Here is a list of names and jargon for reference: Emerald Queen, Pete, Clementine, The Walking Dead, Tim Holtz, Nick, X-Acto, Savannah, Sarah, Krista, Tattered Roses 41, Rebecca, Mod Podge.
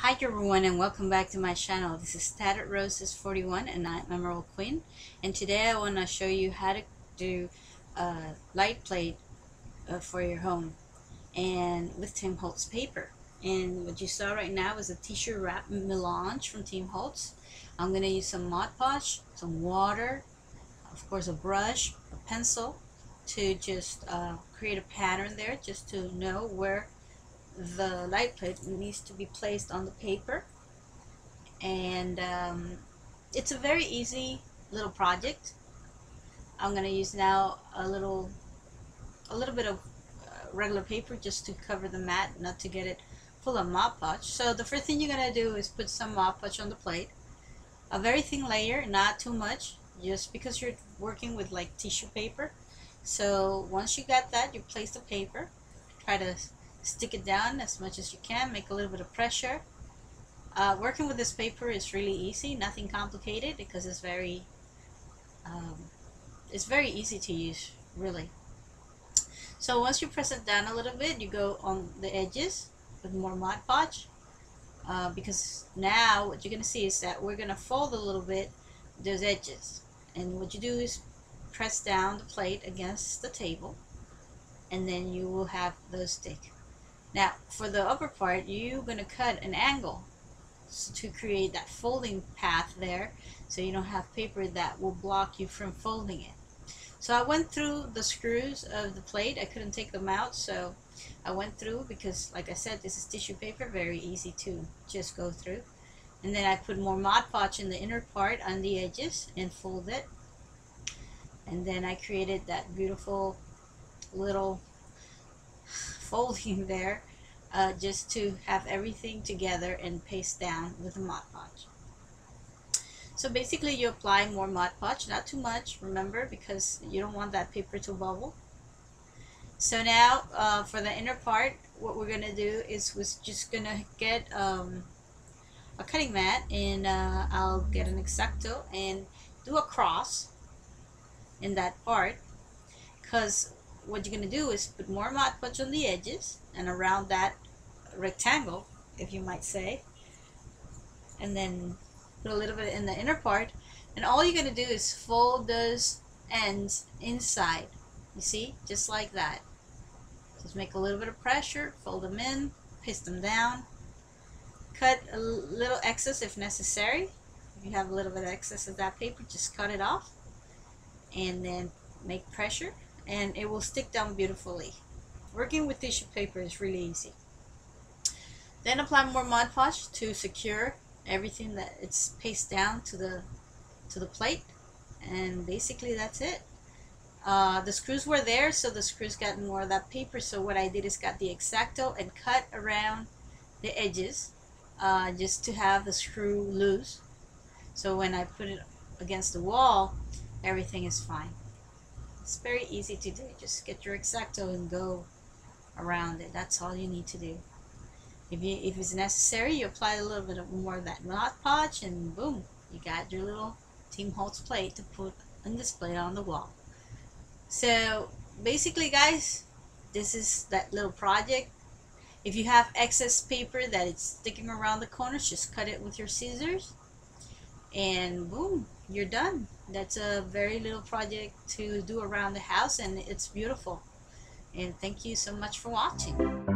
Hi everyone, and welcome back to my channel. This is Tattered Roses 41 and I'm Emerald Queen, and today I want to show you how to do a light plate for your home and with Tim Holtz paper. And what you saw right now is a tissue wrap melange from Tim Holtz. I'm going to use some Mod Podge, some water, of course a brush, a pencil to just create a pattern there, just to know where the light plate needs to be placed on the paper. And it's a very easy little project. I'm going to use now a little bit of regular paper just to cover the mat, not to get it full of Mod Podge. So the first thing you're going to do is put some Mod Podge on the plate, a very thin layer, not too much, just because you're working with like tissue paper. So once you got that, you place the paper, try to stick it down as much as you can, make a little bit of pressure. Working with this paper is really easy, nothing complicated, because it's very easy to use, really. So once you press it down a little bit, you go on the edges with more Mod Podge, because now what you're going to see is that we're going to fold a little bit those edges. And what you do is press down the plate against the table, and then you will have those stick. Now, for the upper part, you're going to cut an angle to create that folding path there, so you don't have paper that will block you from folding it. So I went through the screws of the plate. I couldn't take them out, so I went through, because like I said, this is tissue paper, very easy to just go through. And then I put more Mod Podge in the inner part on the edges and fold it. And then I created that beautiful little folding there, just to have everything together and paste down with the Mod Podge. So basically you apply more Mod Podge, not too much, remember, because you don't want that paper to bubble. So now for the inner part, what we're gonna do is we're just gonna get a cutting mat, and I'll get an X-Acto and do a cross in that part, because what you're going to do is put more Mod Podge on the edges and around that rectangle, if you might say, and then put a little bit in the inner part. And all you're going to do is fold those ends inside, you see, just like that. Just make a little bit of pressure, fold them in, paste them down, cut a little excess if necessary. If you have a little bit of excess of that paper, just cut it off and then make pressure, and it will stick down beautifully. Working with tissue paper is really easy. Then apply more Mod Podge to secure everything that it's pasted down to the plate, and basically that's it. The screws were there, so the screws got more of that paper, so what I did is got the X-Acto and cut around the edges, just to have the screw loose, so when I put it against the wall, everything is fine. It's very easy to do. Just get your X-Acto and go around it. That's all you need to do. If it's necessary, you apply a little bit more of that Mod Podge, and boom, you got your little Tim Holtz plate to put and display on the wall. So basically, guys, this is that little project. If you have excess paper that it's sticking around the corners, just cut it with your scissors, and boom, you're done. That's a very little project to do around the house, and it's beautiful. And thank you so much for watching.